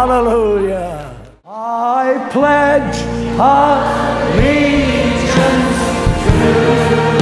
Hallelujah. I pledge allegiance to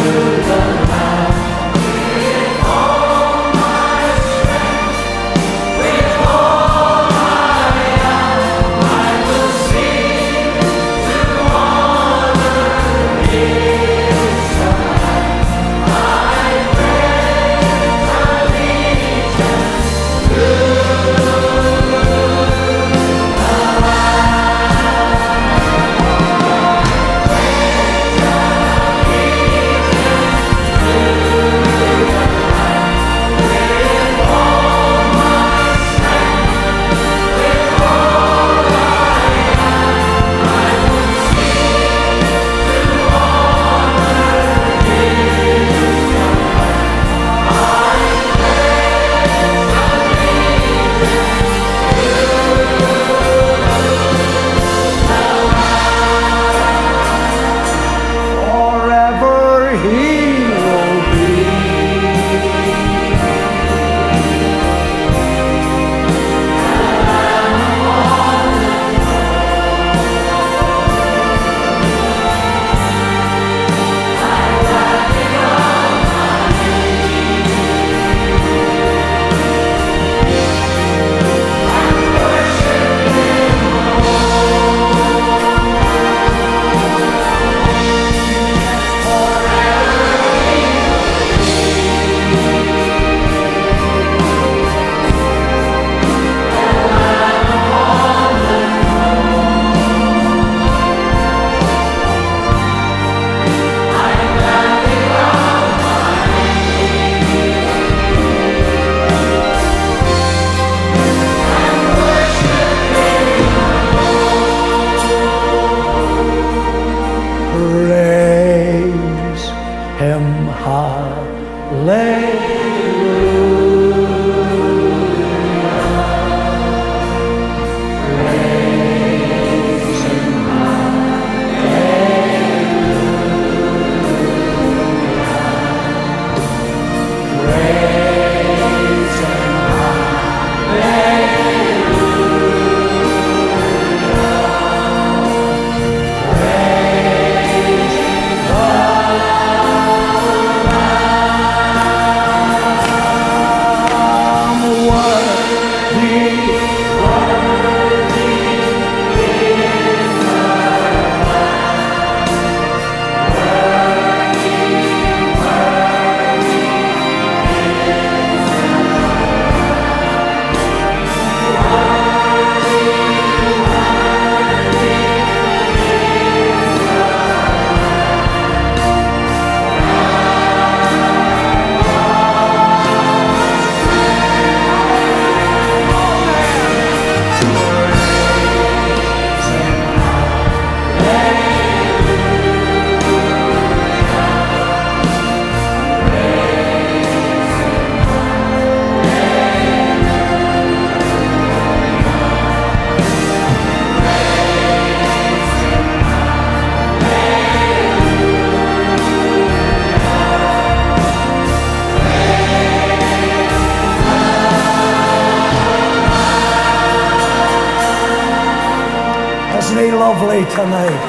tonight.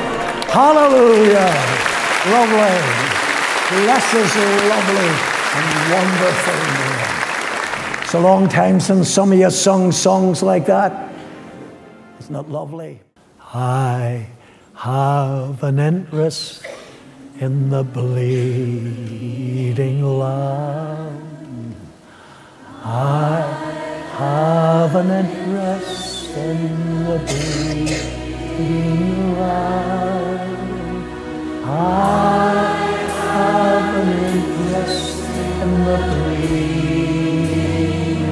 Hallelujah. Lovely. Bless this lovely and wonderful name. It's a long time since some of you sung songs like that. Isn't it lovely? I have an interest in the bleeding Lamb. I have an interest in the bleeding I have an interest in the bleeding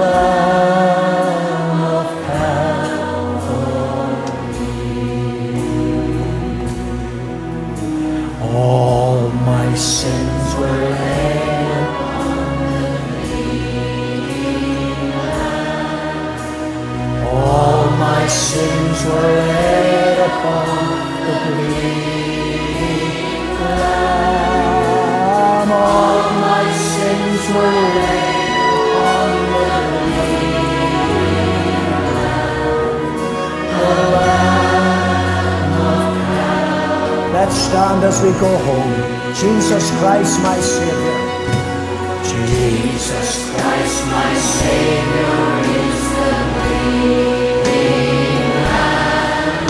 Lamb of Calvary. All my sins were laid upon the bleeding Lamb. My sins were laid upon the bleeding Lamb. stand as we go home. Jesus Christ, my Savior. Jesus Christ, my Savior, is the living Lamb.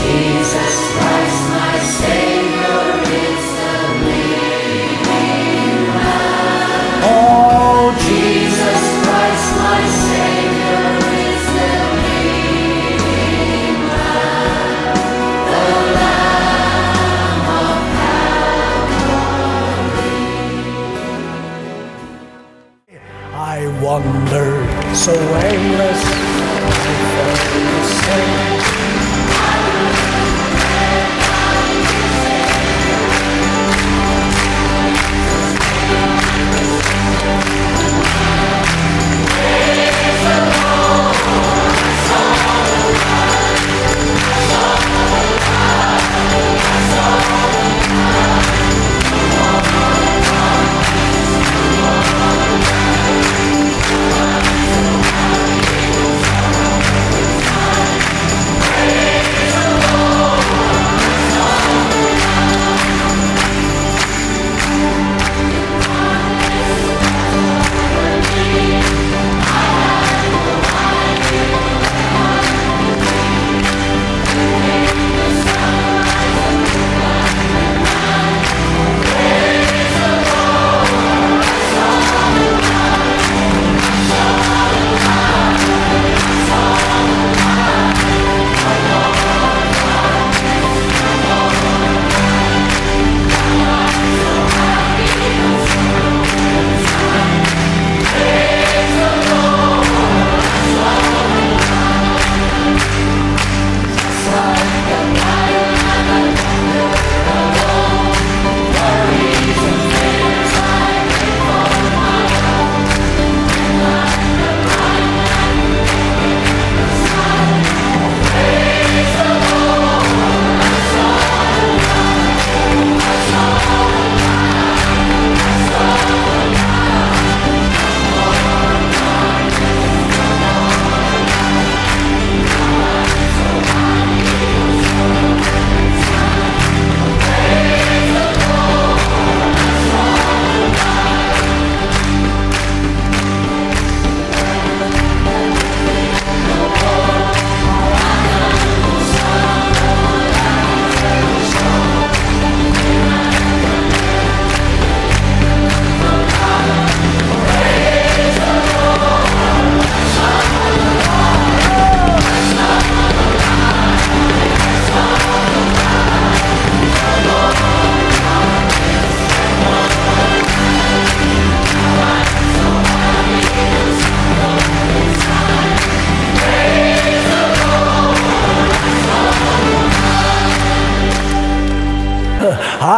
Jesus Christ, my Savior, is the living Lamb. Oh, Jesus Christ, my Savior, is the living Lamb, the Lamb of Calvary. I wander so aimless,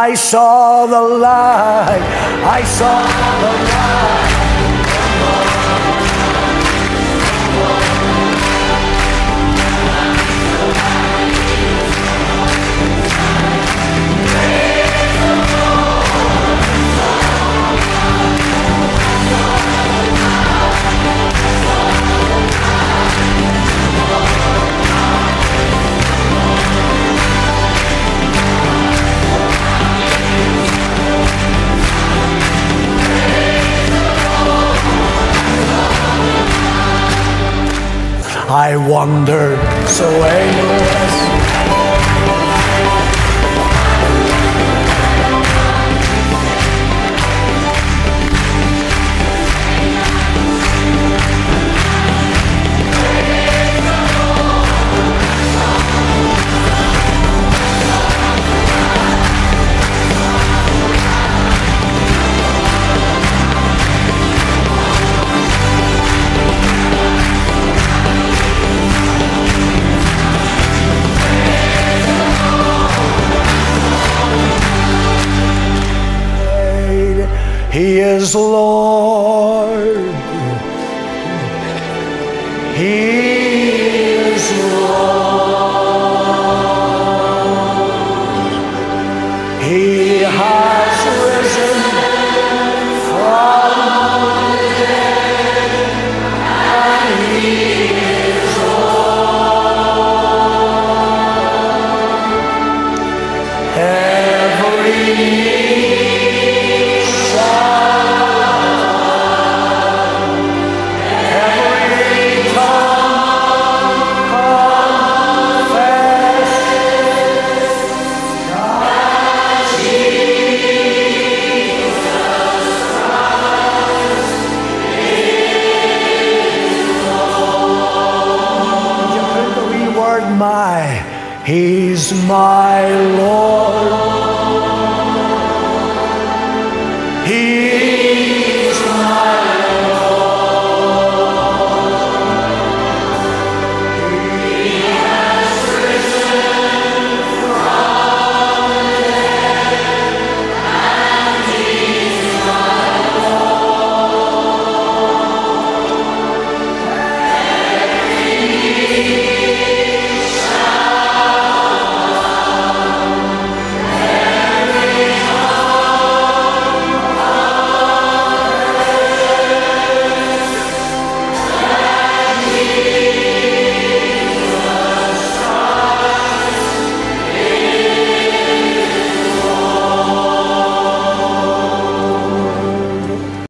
I saw the light, I saw the light. I wander so aimless. He is Lord. He is Lord. He has risen from the dead, and He is Lord. He's my Lord.